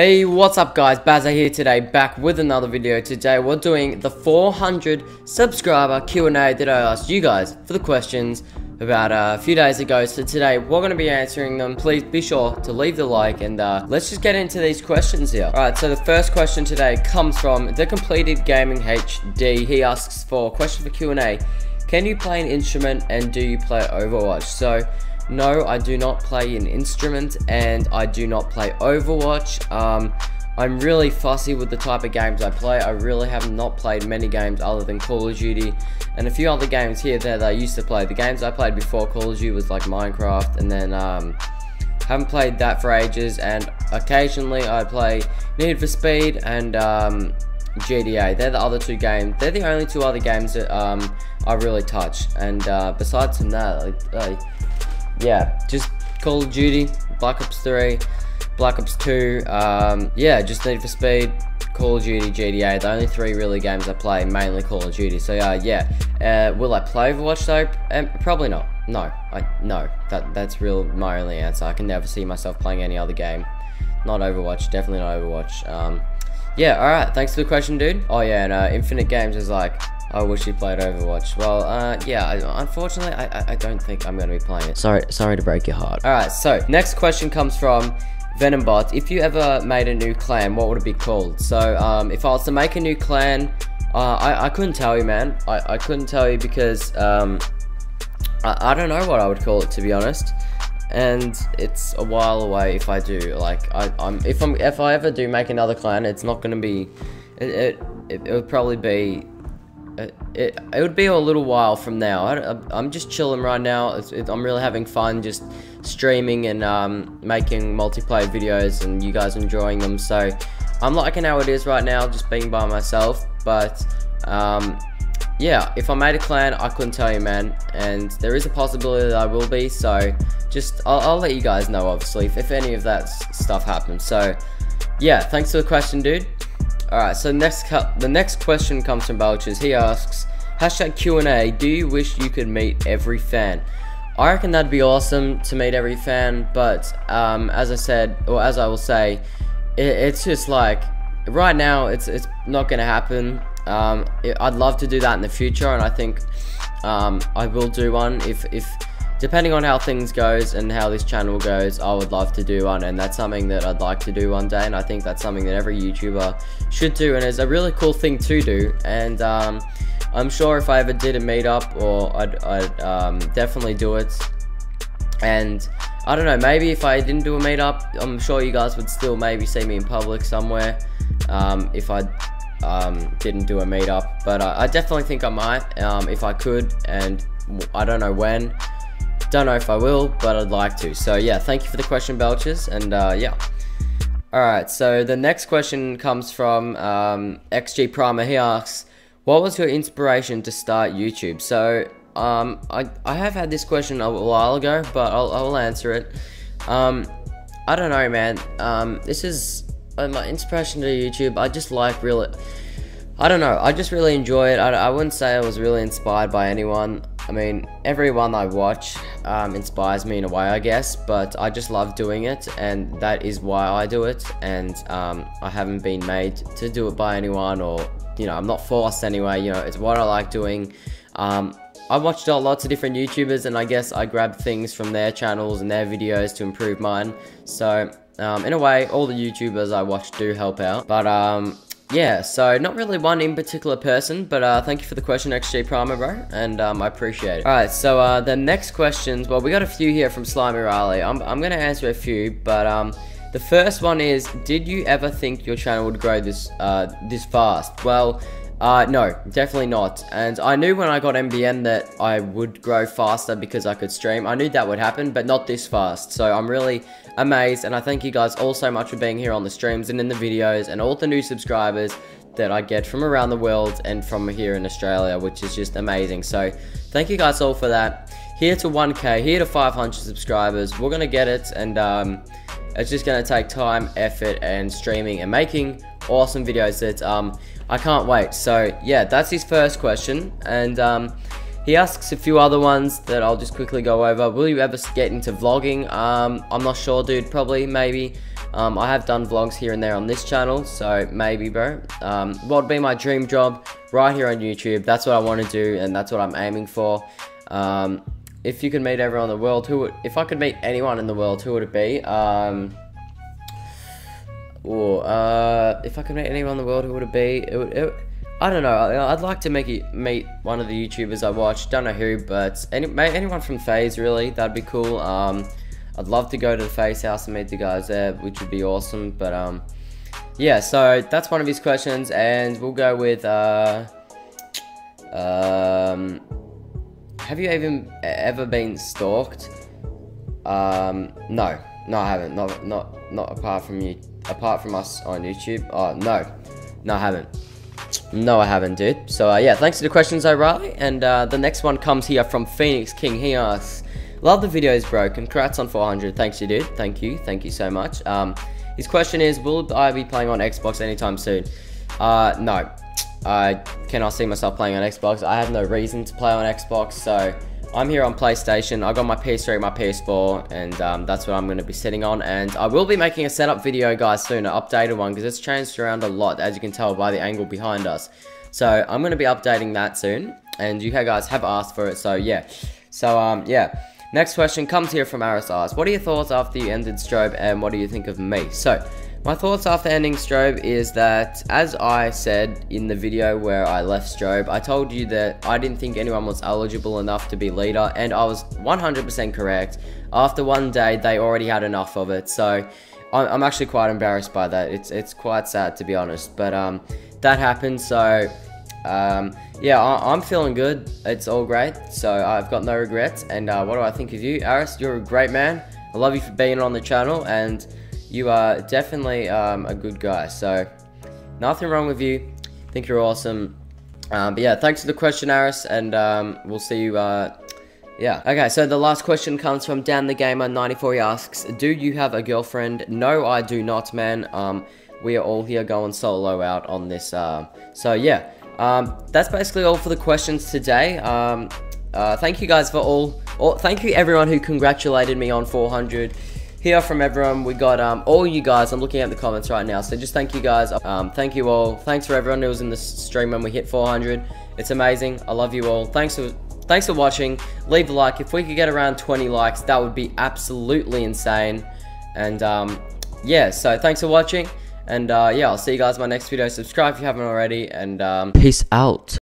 Hey, what's up guys, Bazzaa here today, back with another video. Today we're doing the 400 subscriber Q&A that I asked you guys for the questions about a few days ago. So today we're going to be answering them. Please be sure to leave the like and let's just get into these questions here. Alright, so the first question today comes from The Completed Gaming HD. He asks for a question for Q&A. Can you play an instrument and do you play Overwatch? So no, I do not play an instrument and I do not play Overwatch. I'm really fussy with the type of games I play. I really have not played many games other than Call of Duty and a few other games here that I used to play. The games I played before Call of Duty was like Minecraft, and then haven't played that for ages, and occasionally I play Need for Speed and GTA. They're the other two games. They're the only two other games that I really touch, and besides from that, yeah, just Call of Duty, Black Ops 3, Black Ops 2, yeah, just Need for Speed, Call of Duty, GTA, the only three really games I play, mainly Call of Duty. So yeah, will I play Overwatch though? Probably not. No, that's real my only answer. I can never see myself playing any other game, not Overwatch, definitely not Overwatch. Yeah, alright, thanks for the question, dude. Oh yeah, and Infinite Games is like, I wish you played Overwatch. Well, yeah, unfortunately, I don't think I'm going to be playing it. Sorry to break your heart. Alright, so, next question comes from Venombot. If you ever made a new clan, what would it be called? So, if I was to make a new clan, I couldn't tell you, man. I couldn't tell you because, I don't know what I would call it, to be honest. And it's a while away if I do. Like, if I ever do make another clan, it's not going to be... It would probably be... It would be a little while from now. I'm just chilling right now. I'm really having fun just streaming and making multiplayer videos and you guys enjoying them. So I'm liking how it is right now, just being by myself. But yeah, if I made a clan, I couldn't tell you, man. And there is a possibility that I will be. So just I'll let you guys know, obviously, if any of that stuff happens. So yeah, thanks for the question, dude. Alright, so the next question comes from Belchers. He asks, hashtag Q&A, do you wish you could meet every fan? I reckon that'd be awesome to meet every fan, but as I said, or as I will say, it's just like, right now, it's not going to happen. I'd love to do that in the future, and I think I will do one if depending on how things goes and how this channel goes. I would love to do one, and that's something that I'd like to do one day, and I think that's something that every YouTuber should do, and it's a really cool thing to do. And I'm sure if I ever did a meetup, or I'd definitely do it. And I don't know, maybe if I didn't do a meetup, I'm sure you guys would still maybe see me in public somewhere if I didn't do a meetup. But I definitely think I might if I could, and I don't know when. Don't know if I will, but I'd like to. So yeah, thank you for the question, Belchers, and yeah. Alright, so the next question comes from XG Primer. He asks, what was your inspiration to start YouTube? So I have had this question a while ago, but I'll answer it. I don't know, man. This is my inspiration to YouTube. I just like really... I don't know, I just really enjoy it. I wouldn't say I was really inspired by anyone. I mean, everyone I watch inspires me in a way, I guess, but I just love doing it, and that is why I do it. And I haven't been made to do it by anyone, or, you know, I'm not forced anyway. You know, it's what I like doing. I watched lots of different YouTubers, and I guess I grabbed things from their channels and their videos to improve mine. So, in a way, all the YouTubers I watch do help out, but yeah, so not really one in particular person, but thank you for the question, XG Primer, bro, and I appreciate it. Alright, so the next questions, well, we got a few here from Slimy Riley. I'm going to answer a few, but the first one is, did you ever think your channel would grow this fast? Well, no, definitely not. And I knew when I got MBN that I would grow faster because I could stream. I knew that would happen, but not this fast. So I'm really amazed, and I thank you guys all so much for being here on the streams and in the videos, and all the new subscribers that I get from around the world and from here in Australia, which is just amazing. So thank you guys all for that. Here to 1K, here to 500 subscribers. We're gonna get it, and it's just gonna take time, effort, and streaming and making awesome videos that I can't wait. So yeah, that's his first question, and he asks a few other ones that I'll just quickly go over. Will you ever get into vlogging? I'm not sure, dude. Probably, maybe. I have done vlogs here and there on this channel, so maybe, bro. What would be my dream job? Right here on YouTube. That's what I want to do, and that's what I'm aiming for. If you could meet everyone in the world, who would, if I could meet anyone in the world, who would it be? If I could meet anyone in the world, who would it be? I don't know. I'd like to meet one of the YouTubers I watch. Don't know who, but anyone from FaZe, really. That'd be cool. I'd love to go to the FaZe house and meet the guys there, which would be awesome. But yeah, so that's one of his questions, and we'll go with have you even ever been stalked? No, I haven't. Not apart from you, apart from us on YouTube. Oh, no, I haven't. No, I haven't, dude. So, yeah, thanks for the questions, O'Reilly. And the next one comes here from Phoenix King. He asks, love the videos, bro. Congrats on 400. Thanks, you, dude. Thank you so much. His question is, will I be playing on Xbox anytime soon? No. I cannot see myself playing on Xbox. I have no reason to play on Xbox, so I'm here on PlayStation. I got my PS3, my PS4, and that's what I'm going to be sitting on. And I will be making a setup video, guys, soon, an updated one, because it's changed around a lot, as you can tell by the angle behind us. So I'm going to be updating that soon, and you guys have asked for it, so yeah. So yeah, next question comes here from Aris. What are your thoughts after you ended Strobe, and what do you think of me? So my thoughts after ending Strobe is that, as I said in the video where I left Strobe, I told you that I didn't think anyone was eligible enough to be leader, and I was 100% correct. After one day, they already had enough of it, so I'm actually quite embarrassed by that. It's quite sad, to be honest, but that happened, so yeah, I'm feeling good. It's all great, so I've got no regrets, and what do I think of you, Aris? You're a great man. I love you for being on the channel, and you are definitely a good guy, so nothing wrong with you. I think you're awesome. But yeah, thanks for the question, Aris, and we'll see you, yeah. Okay, so the last question comes from DanTheGamer94. He asks, do you have a girlfriend? No, I do not, man. We are all here going solo out on this, so yeah. That's basically all for the questions today. Thank you guys for thank you everyone who congratulated me on 400. Here from everyone, we got all you guys. I'm looking at the comments right now, so just thank you guys. Thank you all. Thanks for everyone who was in the stream when we hit 400. It's amazing. I love you all. Thanks for watching. Leave a like. If we could get around 20 likes, that would be absolutely insane. And yeah, so thanks for watching. And yeah, I'll see you guys in my next video. Subscribe if you haven't already. And peace out.